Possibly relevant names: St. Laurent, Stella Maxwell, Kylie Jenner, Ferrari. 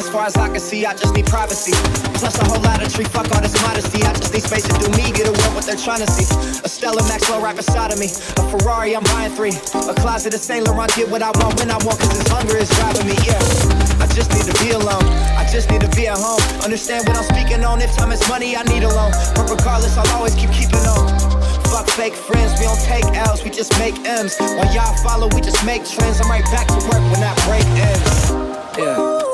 as far as I can see, I just need privacy. Plus a whole lot of tree, fuck all this modesty. I just need space to do me, get away what they're trying to see. A Stella Maxwell right beside of me, a Ferrari, I'm buying 3. A closet of St. Laurent, get what I want when I want, cause this hunger is driving me, yeah. I just need to be alone, I just need to be at home. Understand what I'm speaking on, if time is money, I need a loan. But regardless, I'll always keeping on. Fuck fake friends, we don't take L's, we just make M's. While y'all follow, we just make trends. I'm right back to work when that break ends. Yeah.